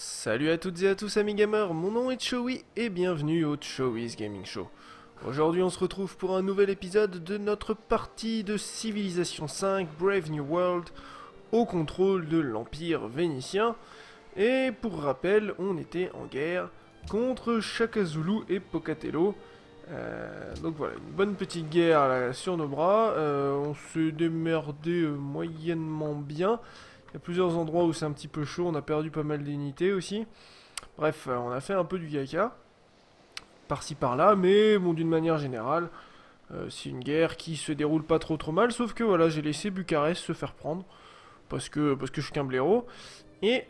Salut à toutes et à tous amis gamers, mon nom est Chowi et bienvenue au Chowee's Gaming Show. Aujourd'hui on se retrouve pour un nouvel épisode de notre partie de Civilisation 5 Brave New World au contrôle de l'Empire vénitien. Et pour rappel, on était en guerre contre Shaka Zulu et Pocatello. Donc voilà, une bonne petite guerre là, sur nos bras. On s'est démerdé moyennement bien. Il y a plusieurs endroits où c'est un petit peu chaud, on a perdu pas mal d'unités aussi. Bref, on a fait un peu du caca, par-ci par-là, mais bon, d'une manière générale, c'est une guerre qui se déroule pas trop mal, sauf que voilà, j'ai laissé Bucarest se faire prendre, parce que je suis qu'un blaireau, et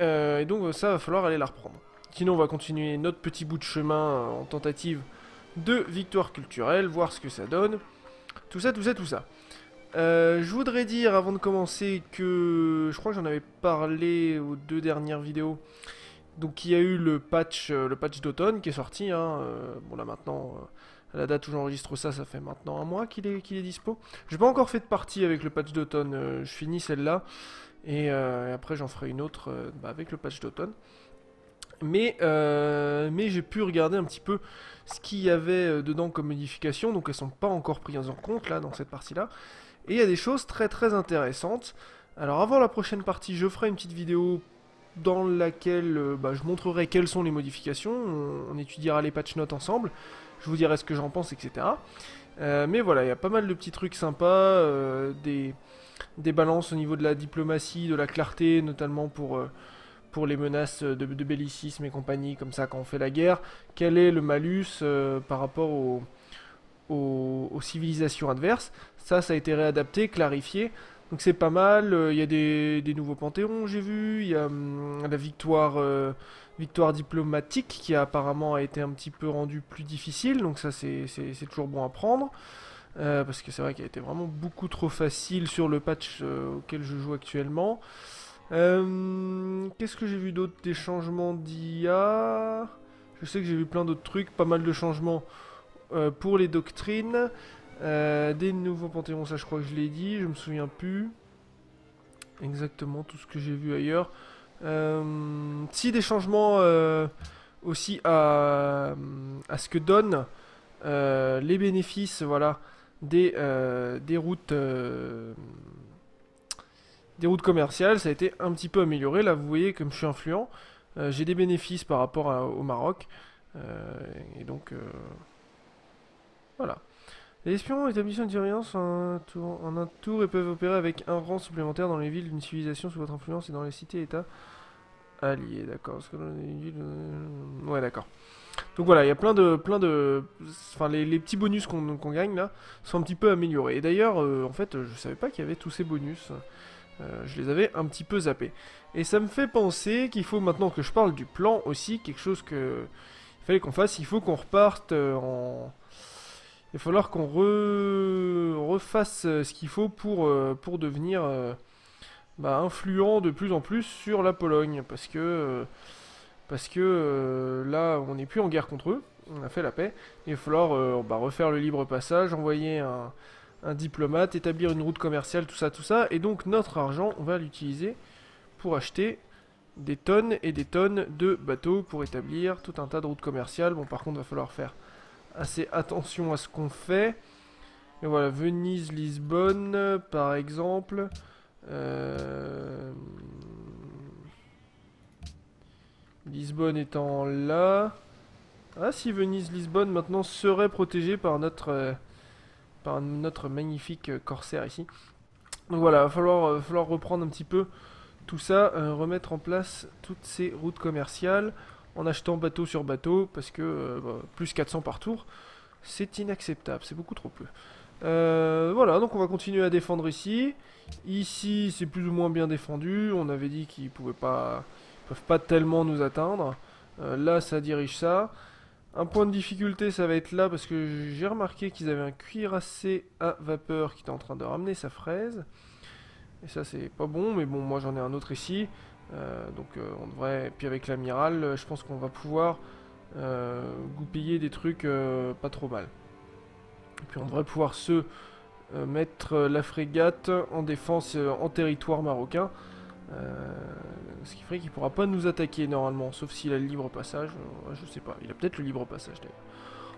donc ça va falloir aller la reprendre. Sinon, on va continuer notre petit bout de chemin en tentative de victoire culturelle, voir ce que ça donne, tout ça. Je voudrais dire avant de commencer que je crois que j'en avais parlé aux deux dernières vidéos. Donc il y a eu le patch d'automne qui est sorti, hein. Bon là maintenant, à la date où j'enregistre ça, ça fait maintenant un mois qu'il est dispo. J'ai pas encore fait de partie avec le patch d'automne, je finis celle-là et après j'en ferai une autre avec le patch d'automne. Mais j'ai pu regarder un petit peu ce qu'il y avait dedans comme modifications, donc elles sont pas encore prises en compte là dans cette partie-là. Et il y a des choses très intéressantes. Alors avant la prochaine partie, je ferai une petite vidéo dans laquelle je montrerai quelles sont les modifications, on étudiera les patch notes ensemble, je vous dirai ce que j'en pense, etc. Mais voilà, il y a pas mal de petits trucs sympas, des balances au niveau de la diplomatie, de la clarté, notamment pour les menaces de bellicisme et compagnie, comme ça, quand on fait la guerre, quel est le malus par rapport aux civilisations adverses. Ça a été réadapté, clarifié, donc c'est pas mal. Il y a des nouveaux panthéons, j'ai vu, il y a la victoire diplomatique qui a apparemment été un petit peu rendue plus difficile, donc ça c'est toujours bon à prendre, parce que c'est vrai qu'elle a été vraiment beaucoup trop facile sur le patch auquel je joue actuellement. Qu'est-ce que j'ai vu d'autre? Des changements d'IA. Je sais que j'ai vu plein d'autres trucs, pas mal de changements pour les doctrines, des nouveaux panthéons, ça je crois que je l'ai dit, je me souviens plus exactement tout ce que j'ai vu ailleurs. Si, des changements aussi à ce que donnent les bénéfices, voilà, des routes commerciales, ça a été un petit peu amélioré. Là, vous voyez, comme je suis influent, j'ai des bénéfices par rapport au Maroc. Et donc, voilà. Les espions établissent une surveillance en un tour et peuvent opérer avec un rang supplémentaire dans les villes d'une civilisation sous votre influence et dans les cités-états alliés. D'accord. Ouais, d'accord. Donc voilà, il y a plein de... Enfin, les petits bonus qu'on gagne, là, sont un petit peu améliorés. Et d'ailleurs, en fait, je savais pas qu'il y avait tous ces bonus. Je les avais un petit peu zappés. Et ça me fait penser qu'il faut, maintenant que je parle du plan aussi, quelque chose que il fallait qu'on fasse, il faut qu'on reparte en... Il va falloir qu'on refasse ce qu'il faut pour devenir influent de plus en plus sur la Pologne. Parce que là, on n'est plus en guerre contre eux, on a fait la paix. Il va falloir refaire le libre passage, envoyer un diplomate, établir une route commerciale, tout ça, et donc notre argent, on va l'utiliser pour acheter des tonnes et des tonnes de bateaux pour établir tout un tas de routes commerciales. Bon, par contre, il va falloir faire assez attention à ce qu'on fait. Et voilà, Venise, Lisbonne, par exemple. Lisbonne étant là... Ah, si Venise, Lisbonne, maintenant, serait protégée par notre magnifique corsaire ici. Donc voilà, il va falloir reprendre un petit peu tout ça, remettre en place toutes ces routes commerciales en achetant bateau sur bateau, parce que plus 400 par tour, c'est inacceptable, c'est beaucoup trop peu. Voilà, donc on va continuer à défendre ici. Ici, c'est plus ou moins bien défendu, on avait dit qu'ils peuvent pas tellement nous atteindre. Là, ça dirige ça. Un point de difficulté, ça va être là, parce que j'ai remarqué qu'ils avaient un cuirassé à vapeur qui était en train de ramener sa fraise. Et ça, c'est pas bon, mais bon, moi j'en ai un autre ici. Donc on devrait... Et puis avec l'amiral, je pense qu'on va pouvoir goupiller des trucs pas trop mal. Et puis on devrait pouvoir se mettre la frégate en défense en territoire marocain. Ce qui ferait qu'il pourra pas nous attaquer normalement, sauf s'il a le libre passage, je sais pas, il a peut-être le libre passage d'ailleurs.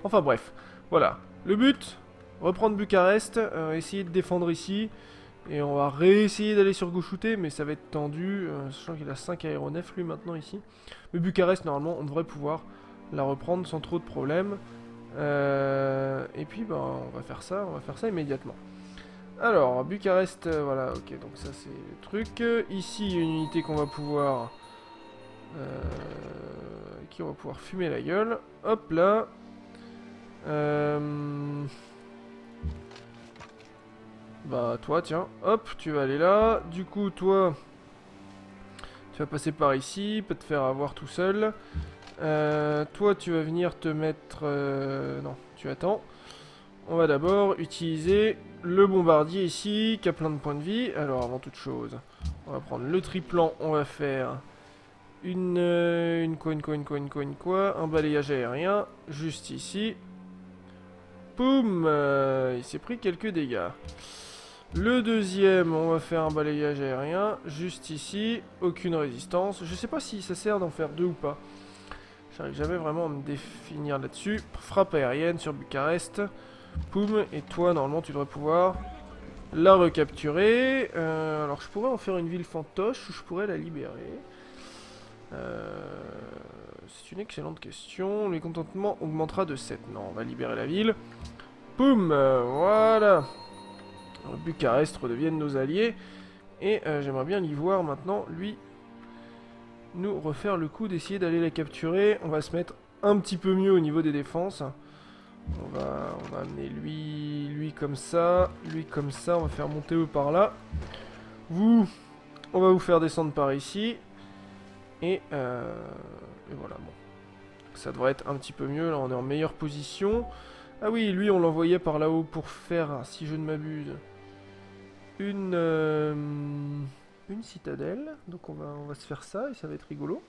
Enfin bref, voilà, le but, reprendre Bucarest, essayer de défendre ici, et on va réessayer d'aller sur Gauchouté, mais ça va être tendu, sachant qu'il a 5 aéronefs lui maintenant ici. Mais Bucarest normalement on devrait pouvoir la reprendre sans trop de problèmes, et puis bah, on va faire ça immédiatement. Alors, Bucarest, voilà, ok, donc ça c'est le truc. Ici, il y a une unité qu'on va pouvoir... qui on va pouvoir fumer la gueule. Hop là. Bah, toi, tiens, hop, tu vas aller là. Du coup, toi, tu vas passer par ici, pas te faire avoir tout seul. Toi, tu vas venir te mettre... non, tu attends. On va d'abord utiliser... le bombardier ici, qui a plein de points de vie. Alors avant toute chose, on va prendre le triplan, on va faire une quoi, un balayage aérien, juste ici. Poum, il s'est pris quelques dégâts. Le deuxième, on va faire un balayage aérien, juste ici, aucune résistance. Je sais pas si ça sert d'en faire deux ou pas. J'arrive jamais vraiment à me définir là-dessus. Frappe aérienne sur Bucarest. Poum, et toi normalement tu devrais pouvoir la recapturer. Alors je pourrais en faire une ville fantoche ou je pourrais la libérer. C'est une excellente question. Le contentement augmentera de 7. Non, on va libérer la ville. Poum, voilà. Alors, Bucarest redeviennent nos alliés. Et j'aimerais bien l'y voir maintenant, lui, nous refaire le coup d'essayer d'aller la capturer. On va se mettre un petit peu mieux au niveau des défenses. On va amener lui comme ça, on va faire monter eux par là. Vous, on va vous faire descendre par ici. Et voilà, bon. Ça devrait être un petit peu mieux, là on est en meilleure position. Ah oui, lui on l'envoyait par là-haut pour faire, si je ne m'abuse, une citadelle. Donc on va se faire ça et ça va être rigolo.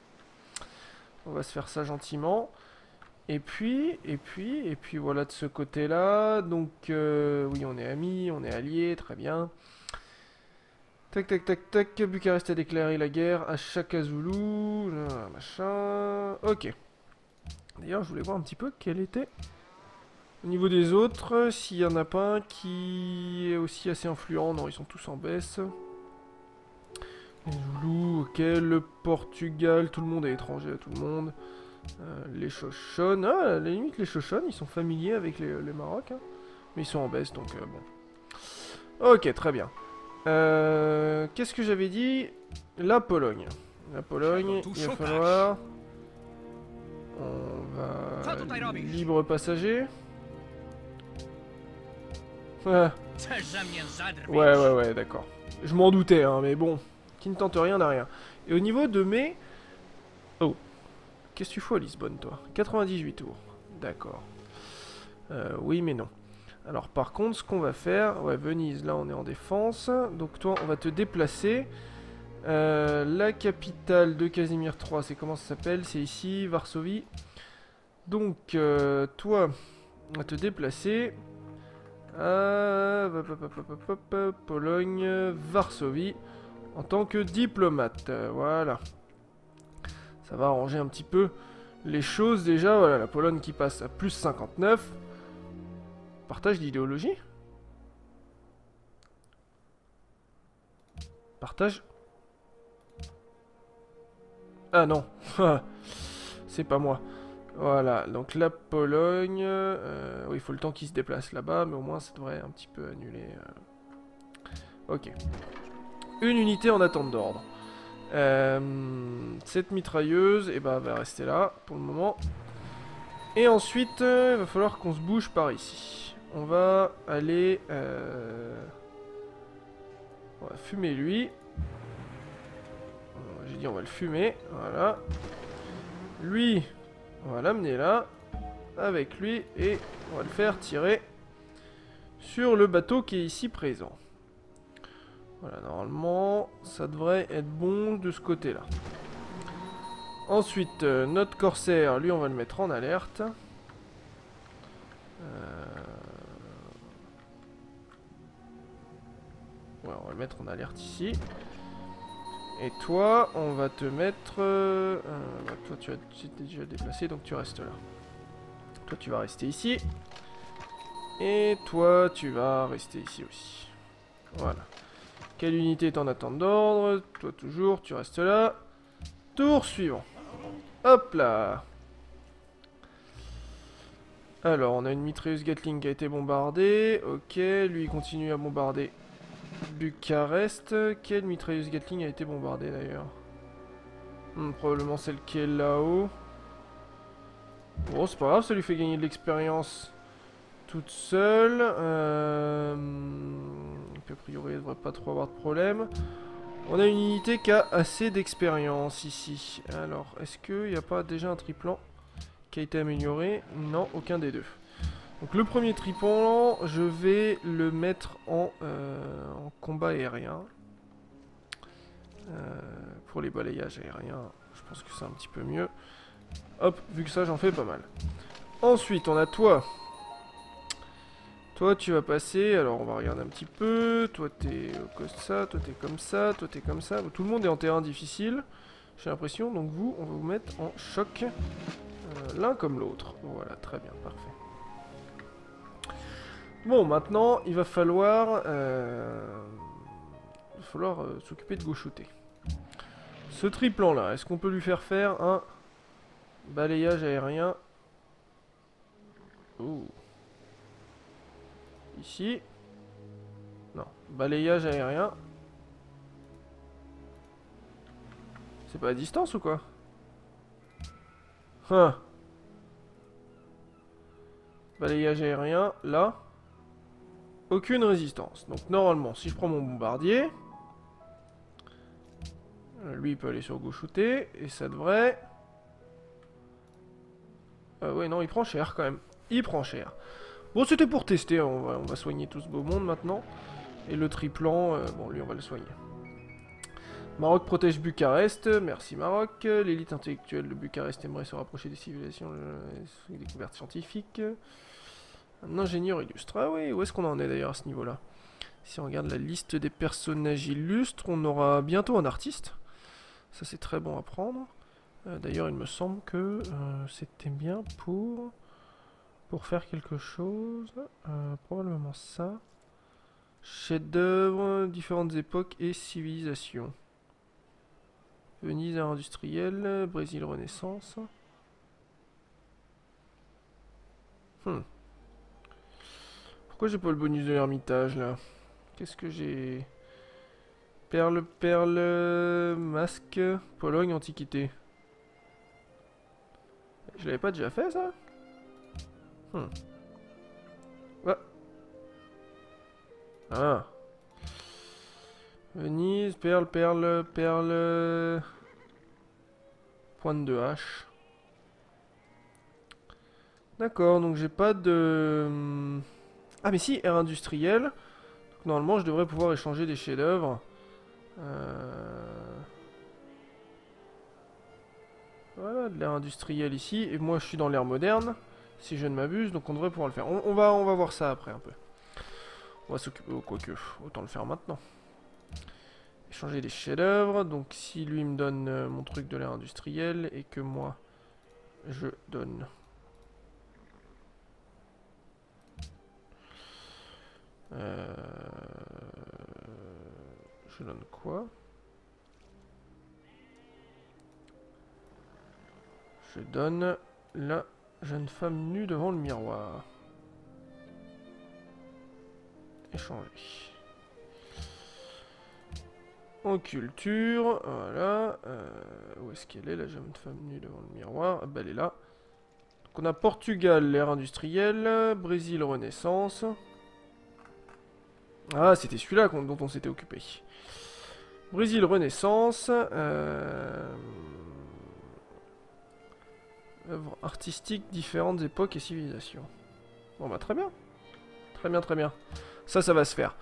On va se faire ça gentiment. Et puis voilà de ce côté-là, donc oui on est amis, on est alliés, très bien. Tac, Bucarest a déclaré la guerre à Shaka Zulu, machin, ok. D'ailleurs je voulais voir un petit peu quel était au niveau des autres, s'il y en a pas un qui est aussi assez influent, non ils sont tous en baisse. Zulu, ok, le Portugal, tout le monde est étranger à tout le monde. Les Chochonnes, à la limite les Chochonnes, ils sont familiers avec les Maroc, hein, mais ils sont en baisse, donc bon. Ok, très bien. Qu'est-ce que j'avais dit? La Pologne. La Pologne, il va falloir... On va... Libre passager. Ouais, d'accord. Je m'en doutais, hein, mais bon, qui ne tente rien n'a rien. Et au niveau de mes... Oh. Qu'est-ce que tu fais à Lisbonne, toi? 98 tours. D'accord. Oui, mais non. Alors, par contre, ce qu'on va faire... Ouais, Venise, là, on est en défense. Donc, toi, on va te déplacer. La capitale de Casimir III, c'est comment ça s'appelle? C'est ici, Varsovie. Donc, toi, on va te déplacer. Pologne, Varsovie. En tant que diplomate. Voilà. Ça va arranger un petit peu les choses déjà. Voilà, la Pologne qui passe à plus 59. Partage d'idéologie. Partage. Ah non. C'est pas moi. Voilà, donc la Pologne... oui, il faut le temps qu'il se déplace là-bas, mais au moins ça devrait un petit peu annuler. Ok. Une unité en attente d'ordre. Cette mitrailleuse, et bah, elle va rester là pour le moment. Et ensuite, il va falloir qu'on se bouge par ici. On va aller... On va fumer lui. J'ai dit on va le fumer, voilà. Lui, on va l'amener là, avec lui, et on va le faire tirer sur le bateau qui est ici présent. Voilà, normalement, ça devrait être bon de ce côté-là. Ensuite, notre corsaire, lui, on va le mettre en alerte. Ouais, on va le mettre en alerte ici. Et toi, on va te mettre... bah, toi, tu t'es déjà déplacé, donc tu restes là. Toi, tu vas rester ici. Et toi, tu vas rester ici aussi. Voilà. Quelle unité est en attente d'ordre? Toi, toujours, tu restes là. Tour suivant. Hop là. Alors, on a une mitrailleuse Gatling qui a été bombardée. Ok, lui, il continue à bombarder Bucarest. Quelle mitrailleuse Gatling a été bombardée, d'ailleurs? Probablement celle qui est là-haut. Bon, c'est pas grave, ça lui fait gagner de l'expérience toute seule. A priori, il ne devrait pas trop avoir de problème. On a une unité qui a assez d'expérience, ici. Alors, est-ce qu'il n'y a pas déjà un triplan qui a été amélioré? Non, aucun des deux. Donc le premier triplan, je vais le mettre en combat aérien. Pour les balayages aériens, je pense que c'est un petit peu mieux. Hop, vu que ça, j'en fais pas mal. Ensuite, on a toi. Toi, tu vas passer. Alors, on va regarder un petit peu. Toi, t'es comme ça. Toi, t'es comme ça. Toi, t'es comme ça. Tout le monde est en terrain difficile, j'ai l'impression. Donc vous, on va vous mettre en choc. L'un comme l'autre. Voilà, très bien, parfait. Bon, maintenant, il va falloir s'occuper de Gauchouté. Ce triplan-là, est-ce qu'on peut lui faire faire un balayage aérien? Ouh. Ici. Non, balayage aérien. C'est pas à distance ou quoi? Hein. Balayage aérien, là. Aucune résistance. Donc normalement, si je prends mon bombardier, lui il peut aller sur Gauchouté, et ça devrait... ouais, non, il prend cher quand même. Il prend cher. Bon, c'était pour tester, on va soigner tout ce beau monde maintenant. Et le triplan, bon, lui on va le soigner. Maroc protège Bucarest, merci Maroc. L'élite intellectuelle de Bucarest aimerait se rapprocher des civilisations et des découvertes scientifiques. Un ingénieur illustre. Ah oui, où est-ce qu'on en est d'ailleurs à ce niveau-là? Si on regarde la liste des personnages illustres, on aura bientôt un artiste. Ça c'est très bon à prendre. D'ailleurs il me semble que c'était bien pour faire quelque chose. Probablement ça. Chef-d'œuvre, différentes époques et civilisations. Venise industrielle, Brésil Renaissance. Pourquoi j'ai pas le bonus de l'ermitage là? Qu'est-ce que j'ai? Perle, masque, Pologne, antiquité. Je l'avais pas déjà fait ça? Ouais. Ah. Venise, perle, pointe de hache. D'accord, donc j'ai pas de... Ah mais si, air industriel. Donc, normalement je devrais pouvoir échanger des chefs-d'œuvre. Voilà, de l'air industriel ici. Et moi je suis dans l'ère moderne, si je ne m'abuse, donc on devrait pouvoir le faire. On va voir ça après un peu. On va s'occuper, quoique, autant le faire maintenant. Échanger des chefs-d'œuvre. Donc si lui me donne mon truc de l'ère industrielle et que moi je donne quoi? Je donne la jeune femme nue devant le miroir. Échanger. En culture, voilà. Où est-ce qu'elle est, la jeune femme nue devant le miroir? Ah bah, elle est là. Donc on a Portugal, l'ère industrielle, Brésil, Renaissance. Ah, c'était celui-là dont on s'était occupé. Brésil, Renaissance. Œuvres artistiques, différentes époques et civilisations. Bon bah très bien. Très bien, très bien. Ça va se faire.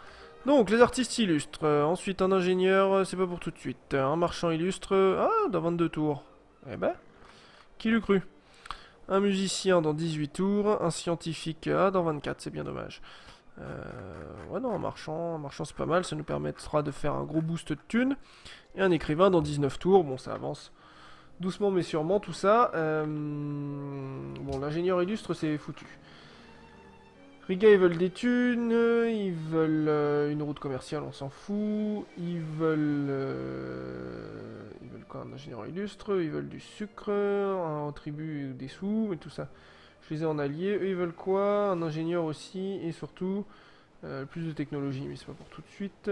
Donc les artistes illustres. Ensuite un ingénieur, c'est pas pour tout de suite. Un marchand illustre, dans 22 tours. Eh ben, qui l'eût cru? Un musicien dans 18 tours. Un scientifique, dans 24, c'est bien dommage. Ouais non, en marchant c'est pas mal, ça nous permettra de faire un gros boost de thunes. Et un écrivain dans 19 tours, bon ça avance doucement mais sûrement tout ça. Bon, l'ingénieur illustre c'est foutu. Riga, ils veulent des thunes, ils veulent une route commerciale, on s'en fout. Ils veulent quoi, un ingénieur illustre, ils veulent du sucre, en tribut des sous, et tout ça. Je les ai en allié, eux ils veulent quoi? Un ingénieur aussi, et surtout, plus de technologie, mais c'est pas pour tout de suite.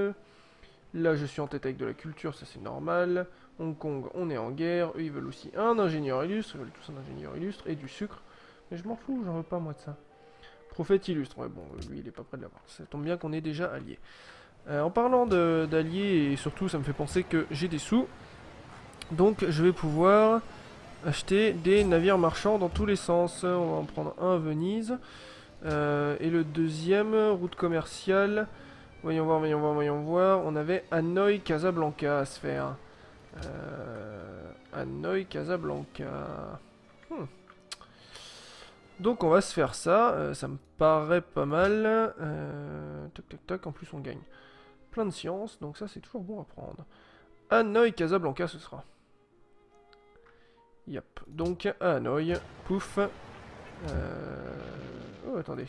Là je suis en tête avec de la culture, ça c'est normal. Hong Kong, on est en guerre, eux ils veulent aussi un ingénieur illustre, ils veulent tous un ingénieur illustre, et du sucre. Mais je m'en fous, j'en veux pas moi de ça. Prophète illustre, ouais bon, lui il est pas près de l'avoir, ça tombe bien qu'on est déjà allié. En parlant d'alliés, et surtout ça me fait penser que j'ai des sous, donc je vais pouvoir acheter des navires marchands dans tous les sens. On va en prendre un à Venise, et le deuxième, route commerciale, voyons voir, on avait Hanoi, Casablanca à se faire. Hanoi, Casablanca... Donc on va se faire ça, ça me paraît pas mal, tac tac tac, en plus on gagne plein de sciences, donc ça c'est toujours bon à prendre. Hanoi, Casablanca ce sera. Yep, donc à Hanoi, pouf. Oh attendez.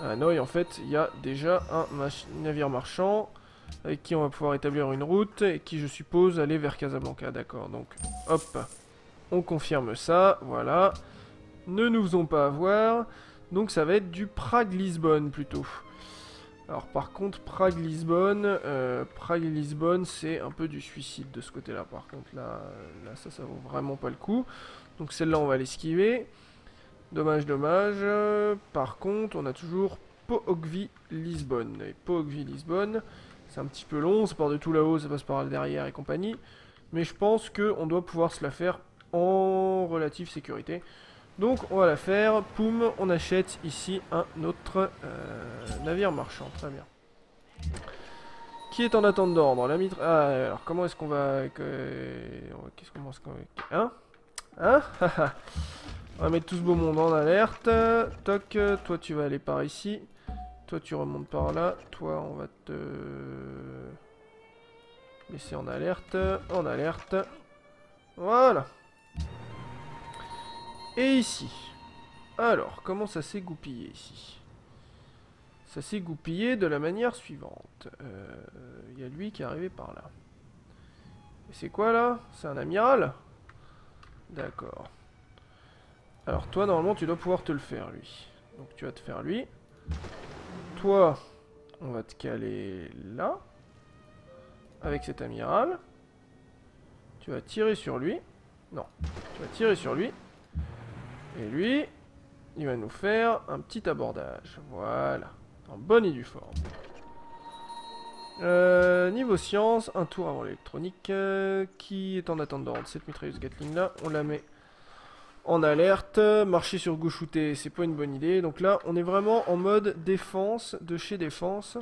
À Hanoi en fait, il y a déjà un navire marchand avec qui on va pouvoir établir une route et qui je suppose aller vers Casablanca, d'accord. Donc hop, on confirme ça, voilà. Ne nous faisons pas avoir, donc ça va être du Prague-Lisbonne plutôt. Alors par contre Prague-Lisbonne c'est un peu du suicide de ce côté là par contre, là ça vaut vraiment pas le coup. Donc celle-là on va l'esquiver, dommage. Par contre on a toujours Poghvi-Lisbonne, et Poghvi-Lisbonne c'est un petit peu long, ça part de tout là-haut, ça passe par derrière et compagnie. Mais je pense qu'on doit pouvoir se la faire en relative sécurité. Donc on va la faire, poum, on achète ici un autre navire marchand, très bien. Qui est en attente d'ordre, la mitre... Ah, alors comment est-ce qu'on va... Qu'est-ce qu'on va... Hein on va mettre tout ce beau monde en alerte. Toc, toi tu vas aller par ici. Toi tu remontes par là. Toi on va te... laisser en alerte, Voilà. Et ici, alors comment ça s'est goupillé ici? Ça s'est goupillé de la manière suivante. Il y a lui qui est arrivé par là. Et c'est quoi là? C'est un amiral? D'accord. Alors toi normalement tu dois pouvoir te le faire lui. Donc tu vas te faire lui. Toi, on va te caler là. Avec cet amiral. Tu vas tirer sur lui. Non, tu vas tirer sur lui. Et lui, il va nous faire un petit abordage. Voilà. En bonne et due forme. Niveau science, un tour avant l'électronique. Qui est en attente d'ordre? Cette mitrailleuse Gatling là, on la met en alerte. Marcher sur Gauchouté, c'est pas une bonne idée. Donc là, on est vraiment en mode défense, de chez défense.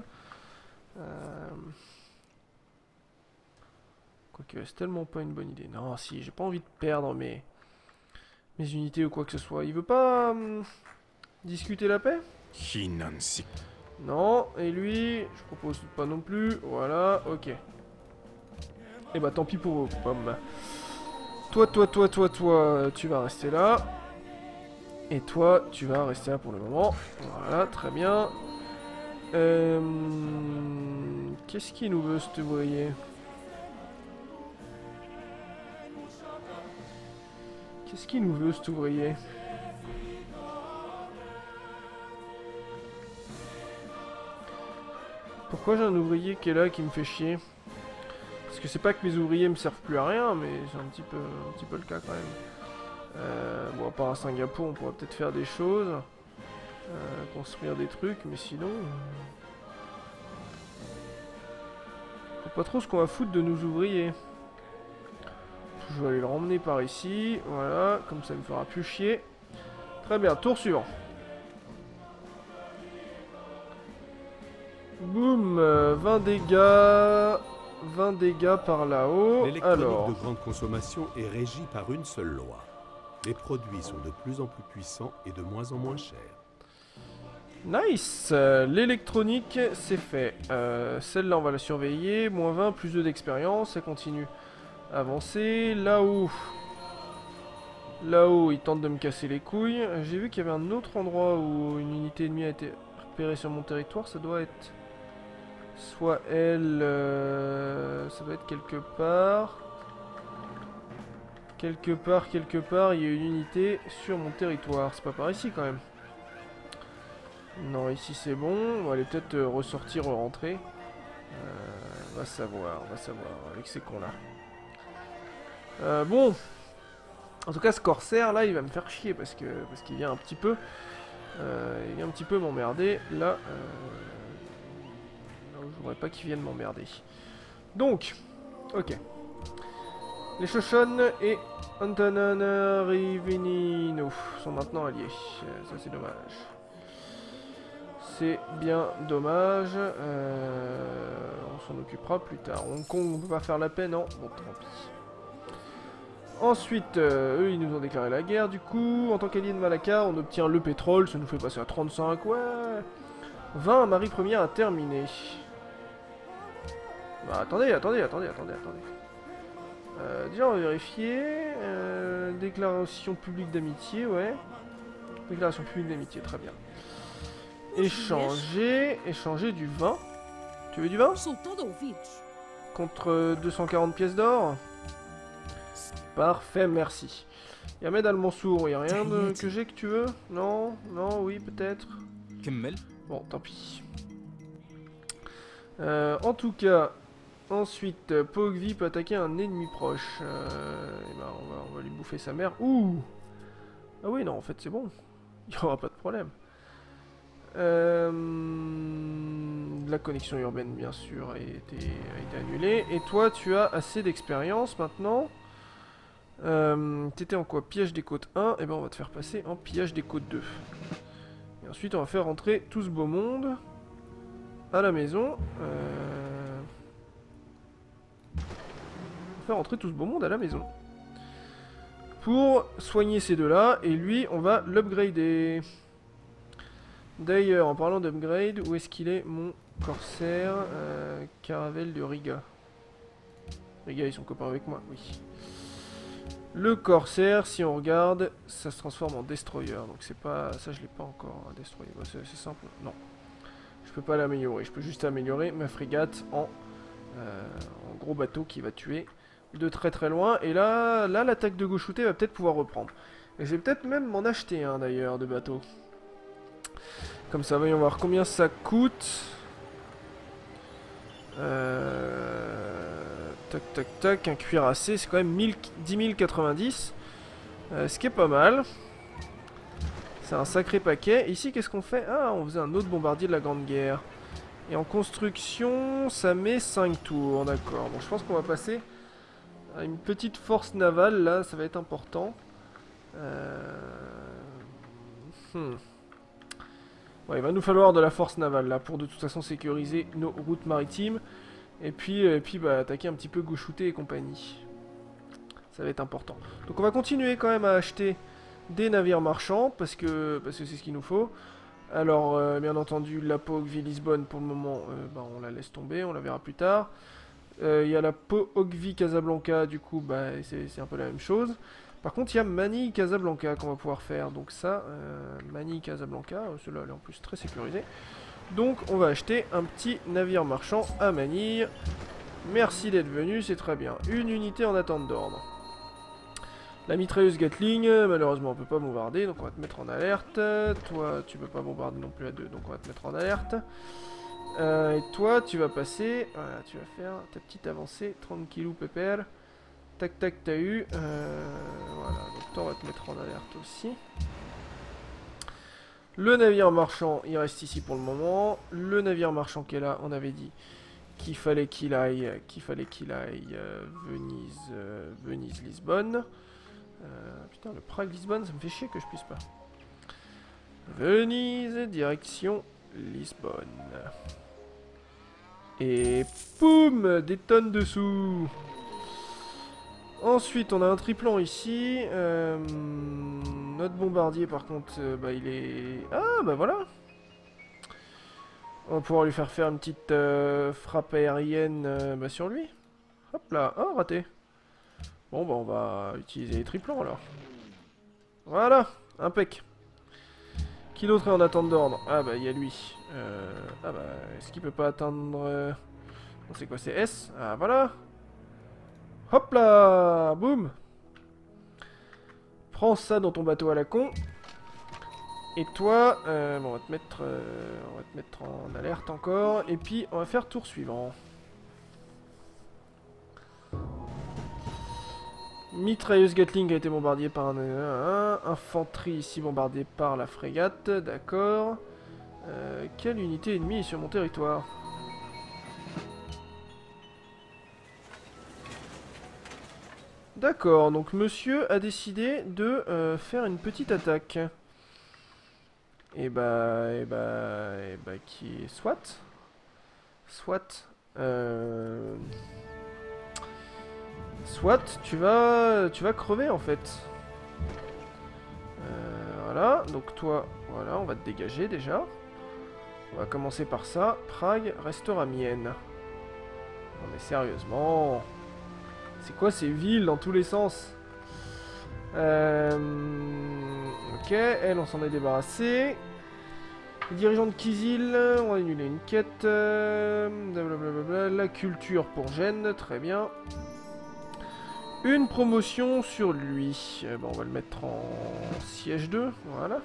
Quoique, c'est tellement pas une bonne idée. Non, si, j'ai pas envie de perdre, mais... mes unités ou quoi que ce soit. Il veut pas discuter la paix? Non, et lui, je propose pas non plus. Voilà, ok. Et bah tant pis pour eux, pomme. Toi, tu vas rester là. Et toi, tu vas rester là pour le moment. Voilà, très bien. Qu'est-ce qu'il nous veut, ce voyer? Qu'est-ce qu'il nous veut, cet ouvrier? Pourquoi j'ai un ouvrier qui est là, qui me fait chier? Parce que c'est pas que mes ouvriers me servent plus à rien, mais c'est un petit peu le cas quand même. Bon, à part à Singapour, on pourrait peut-être faire des choses, construire des trucs, mais sinon... je sais pas trop ce qu'on va foutre de nos ouvriers. Je vais aller le ramener par ici, voilà, comme ça il me fera plus chier. Très bien, tour suivant. Boum, 20 dégâts, 20 dégâts par là-haut. L'électronique de grande consommation est régie par une seule loi. Les produits sont de plus en plus puissants et de moins en moins chers. Nice, l'électronique c'est fait. Celle-là on va la surveiller. Moins 20, plus 2 d'expérience, ça continue. Avancer, là-haut ils tentent de me casser les couilles. J'ai vu qu'il y avait un autre endroit où une unité ennemie a été repérée sur mon territoire, ça doit être... Soit elle... ça doit être quelque part... Quelque part, il y a une unité sur mon territoire. C'est pas par ici quand même. Non, ici c'est bon. On va aller peut-être ressortir ou rentrer. Va savoir avec ces cons là. Bon. En tout cas, ce corsaire là, il va me faire chier parce qu'il vient un petit peu. Il vient un petit peu m'emmerder. Là, je voudrais pas qu'il vienne m'emmerder. Donc, ok. Les Shoshone et Antananarivinino sont maintenant alliés. Ça c'est dommage. C'est bien dommage. On s'en occupera plus tard. Hong Kong, on peut pas faire la paix, non? Bon, tant pis. Ensuite, eux, ils nous ont déclaré la guerre. Du coup, en tant qu'allié de Malacca, on obtient le pétrole. Ça nous fait passer à 35. Ouais. 20, Marie Première à terminer. Bah, attendez. Déjà on va vérifier, déclaration publique d'amitié, ouais, déclaration publique d'amitié, très bien. Échanger du vin, tu veux du vin? Contre 240 pièces d'or? Parfait, merci. Yamed Al-Mansour, y'a rien de... que j'ai que tu veux? Non, non, oui, peut-être. Bon, tant pis. En tout cas... Ensuite, Poghvi peut attaquer un ennemi proche. Et ben on va lui bouffer sa mère. Ouh! Ah oui, non, en fait, c'est bon. Il n'y aura pas de problème. La connexion urbaine, bien sûr, a été annulée. Et toi, tu as assez d'expérience maintenant. T'étais en quoi? Pillage des côtes 1. Et ben, on va te faire passer en pillage des côtes 2. Et ensuite, on va faire rentrer tout ce beau monde à la maison. Faire entrer tout ce beau monde à la maison pour soigner ces deux là et lui on va l'upgrader. D'ailleurs en parlant d'upgrade, où est-ce qu'il est mon corsaire? Caravelle de Riga. Riga, ils sont copains avec moi, oui. Le corsaire, si on regarde, ça se transforme en destroyer, donc c'est pas ça, je l'ai pas encore, un destroyer. Bah, c'est simple, non, je peux pas l'améliorer, je peux juste améliorer ma frégate en gros bateau qui va tuer de très loin. Et là l'attaque de Gauchouté va peut-être pouvoir reprendre. Et je vais peut-être même m'en acheter un d'ailleurs de bateau. Comme ça, voyons voir combien ça coûte. Tac, un cuirassé, c'est quand même 10 090. Ce qui est pas mal. C'est un sacré paquet. Et ici, qu'est-ce qu'on fait? Ah, on faisait un autre bombardier de la Grande Guerre. Et en construction, ça met 5 tours, d'accord. Bon, je pense qu'on va passer à une petite force navale, là, ça va être important. Ouais, il va nous falloir de la force navale, là, pour de toute façon sécuriser nos routes maritimes. Et puis bah, attaquer un petit peu Gauchouté et compagnie. Ça va être important. Donc on va continuer quand même à acheter des navires marchands, parce que c'est ce qu'il nous faut. Alors, bien entendu, la Poghvi Lisbonne, pour le moment, bah, on la laisse tomber, on la verra plus tard. Il y a la Poghvi Casablanca, du coup, bah, c'est un peu la même chose. Par contre, il y a Manille Casablanca qu'on va pouvoir faire. Donc ça, Manille Casablanca, cela elle est en plus très sécurisée. Donc, on va acheter un petit navire marchand à Manille. Merci d'être venu, c'est très bien. Une unité en attente d'ordre. La mitrailleuse Gatling, malheureusement on peut pas bombarder, donc on va te mettre en alerte. Toi, tu peux pas bombarder non plus à 2, donc on va te mettre en alerte. Et toi, tu vas passer, voilà, tu vas faire ta petite avancée, tranquillou pépère. Tac, t'as eu. Voilà, donc toi on va te mettre en alerte aussi. Le navire marchand, il reste ici pour le moment. Le navire marchand qui est là, on avait dit qu'il fallait qu'il aille, Venise, Lisbonne. Putain, le Prague-Lisbonne, ça me fait chier que je puisse pas. Venise, direction Lisbonne. Et poum, des tonnes de sous. Ensuite, on a un triplan ici. Notre bombardier, par contre, bah il est... Ah, bah voilà. On va pouvoir lui faire faire une petite frappe aérienne sur lui. Hop là, oh, raté. Bon, bah on va utiliser les triplans alors. Voilà, impec. Qui d'autre est en attente d'ordre? Ah bah il y a lui. Ah bah, est-ce qu'il peut pas atteindre... On sait quoi, c'est S. Ah voilà. Hop là, boum. Prends ça dans ton bateau à la con. Et toi, bon, on va te mettre en alerte encore. Et puis on va faire tour suivant. Mitrailleuse Gatling a été bombardée par un infanterie ici bombardée par la frégate, d'accord. Quelle unité ennemie est sur mon territoire? D'accord, donc monsieur a décidé de faire une petite attaque. Et bah, qui est soit. Soit, tu vas crever en fait. Voilà, donc toi, voilà, on va te dégager déjà. On va commencer par ça. Prague restera mienne. Non mais sérieusement, c'est quoi ces villes dans tous les sens? Ok, elle, on s'en est débarrassé. Les dirigeants de Kizil, on a annulé une quête. Blablabla, la culture pour Gênes, très bien. Une promotion sur lui. Bon, on va le mettre en siège 2, voilà.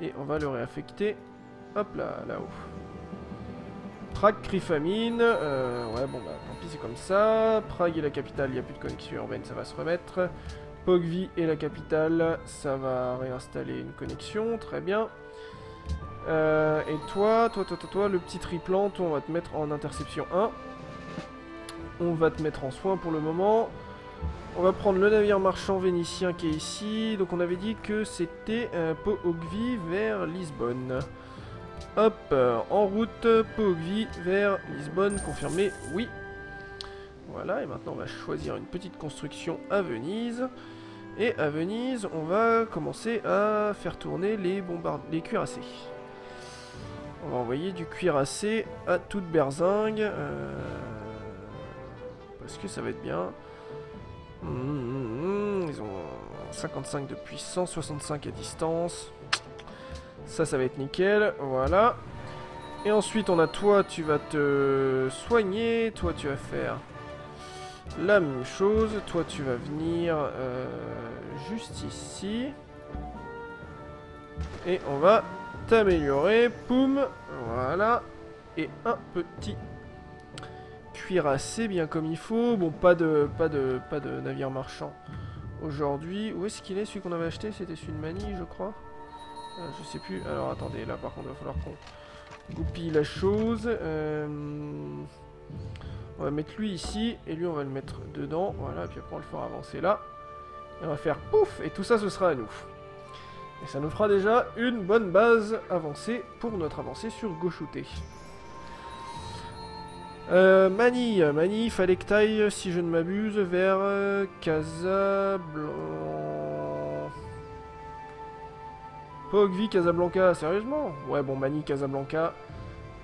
Et on va le réaffecter. Hop là, là-haut. Prague crie famine. Ouais, bon, bah tant pis, c'est comme ça. Prague est la capitale, il n'y a plus de connexion urbaine, ça va se remettre. Poghvi est la capitale, ça va réinstaller une connexion, très bien. Et toi, le petit triplant, toi, on va te mettre en interception 1. On va te mettre en soin pour le moment. On va prendre le navire marchand vénitien qui est ici. Donc on avait dit que c'était Poghvi vers Lisbonne. Hop, en route, Poghvi vers Lisbonne, confirmé, oui. Voilà, et maintenant on va choisir une petite construction à Venise. Et à Venise, on va commencer à faire tourner les cuirassés. On va envoyer du cuirassé à toute berzingue. Est-ce que ça va être bien? Ils ont 55 de puissance, 65 à distance. Ça va être nickel, voilà. Et ensuite on a toi, tu vas te soigner. Toi tu vas faire la même chose. Toi tu vas venir juste ici. Et on va t'améliorer, poum. Voilà. Et un petit cuirassé bien comme il faut. Bon, pas de navire marchand aujourd'hui. Où est-ce qu'il est, celui qu'on avait acheté? C'était celui de Manille, je crois. Je sais plus. Alors attendez, là par contre il va falloir qu'on goupille la chose. On va mettre lui ici et lui on va le mettre dedans. Voilà, et puis après on le fera avancer là. Et on va faire pouf, et tout ça ce sera à nous. Et ça nous fera déjà une bonne base avancée pour notre avancée sur Gauchouté. Manille, fallait que t'ailles, si je ne m'abuse, vers Casablanca. Poghvi, Casablanca, sérieusement? Ouais, bon, Manille, Casablanca,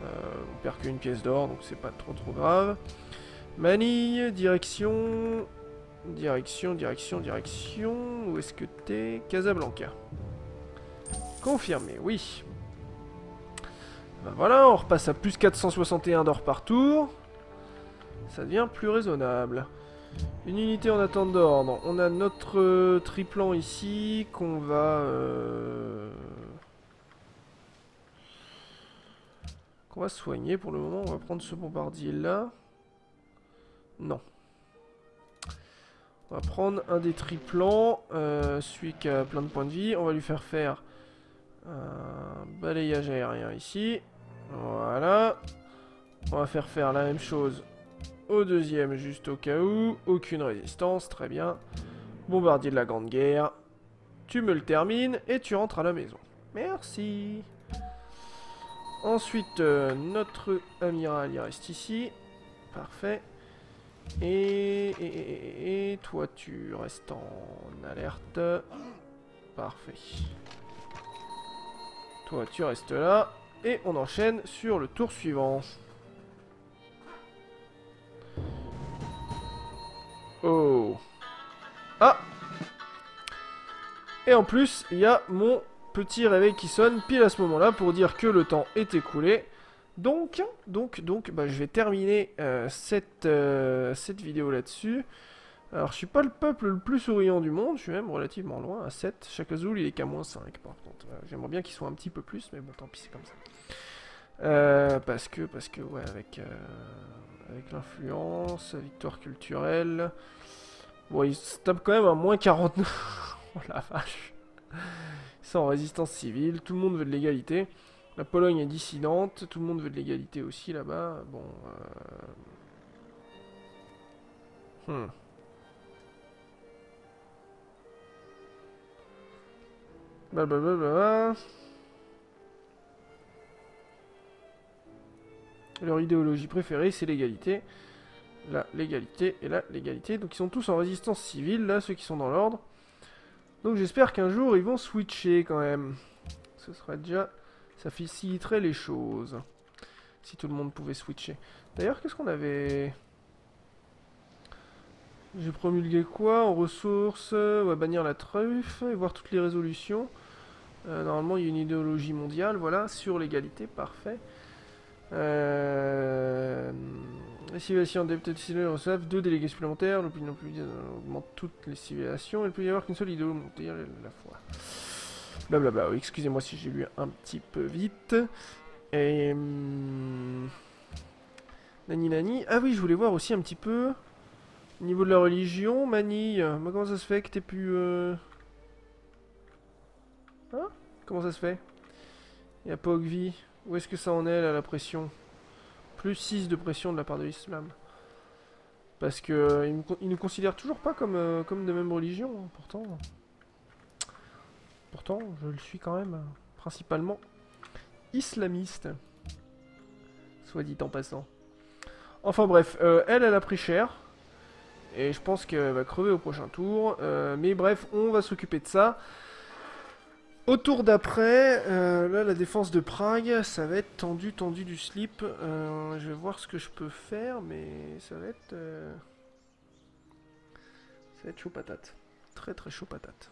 on perd qu'une pièce d'or, donc c'est pas trop grave. Manille, direction, où est-ce que t'es? Casablanca. Confirmé, oui. Ben voilà, on repasse à plus 461 d'or par tour. Ça devient plus raisonnable. Une unité en attente d'ordre. On a notre triplan ici qu'on va... qu'on va soigner pour le moment. On va prendre ce bombardier là. Non. On va prendre un des triplans. Celui qui a plein de points de vie. On va lui faire faire un balayage aérien ici. Voilà. On va faire faire la même chose au deuxième, juste au cas où. Aucune résistance, très bien. Bombardier de la Grande Guerre. Tu me le termines et tu rentres à la maison. Merci. Ensuite, notre amiral, il reste ici. Parfait. Et toi, tu restes en alerte. Parfait. Toi, tu restes là. et on enchaîne sur le tour suivant. Oh. Ah. Et en plus, il y a mon petit réveil qui sonne pile à ce moment-là pour dire que le temps est écoulé. Donc, bah, je vais terminer cette vidéo là-dessus. Alors, je suis pas le peuple le plus souriant du monde, je suis même relativement loin, à 7. Shaka Zulu, il est qu'à moins 5, par contre. J'aimerais bien qu'ils soient un petit peu plus, mais bon, tant pis, c'est comme ça. Parce que, ouais, avec l'influence, victoire culturelle... Bon, il se tape quand même à moins 49. Oh la vache. Ça en résistance civile, tout le monde veut de l'égalité. La Pologne est dissidente, tout le monde veut de l'égalité aussi là-bas. Bon. Blablabla. Leur idéologie préférée, c'est l'égalité. La légalité et la légalité. Donc ils sont tous en résistance civile, là, ceux qui sont dans l'ordre. Donc j'espère qu'un jour ils vont switcher quand même. Ce serait déjà... Ça faciliterait les choses. Si tout le monde pouvait switcher. D'ailleurs, qu'est-ce qu'on avait... J'ai promulgué quoi? En ressources, on va bannir la truffe et voir toutes les résolutions. Normalement, il y a une idéologie mondiale, voilà, sur l'égalité, parfait. Les civilisations, deux délégués supplémentaires, l'opinion publique augmente toutes les civilisations, il ne peut y avoir qu'une seule idéologie mondiale à la fois. Blablabla, oui, excusez-moi si j'ai lu un petit peu vite. Et... nani nani. Ah oui, je voulais voir aussi un petit peu... Au niveau de la religion, Manille, bah, comment ça se fait que t'es plus... Hein? Comment ça se fait? Il y a Poghvi. Où est-ce que ça en est, là, la pression? Plus 6 de pression de la part de l'islam. Parce que ils nous considèrent toujours pas comme, comme de même religion, hein, pourtant. Pourtant, je le suis quand même, principalement islamiste. Soit dit en passant. Enfin bref, elle a pris cher. Et je pense qu'elle va crever au prochain tour. Mais bref, on va s'occuper de ça. Au tour d'après, là, la défense de Prague, ça va être tendu du slip. Je vais voir ce que je peux faire, mais ça va être chaud patate. Très très chaud patate.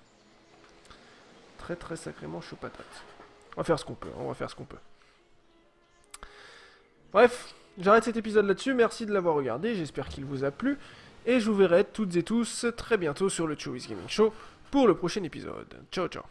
Très très sacrément chaud patate. On va faire ce qu'on peut, on va faire ce qu'on peut. Bref, j'arrête cet épisode là-dessus. Merci de l'avoir regardé, j'espère qu'il vous a plu. Et je vous verrai toutes et tous très bientôt sur le Chowee's Gaming Show pour le prochain épisode. Ciao, ciao.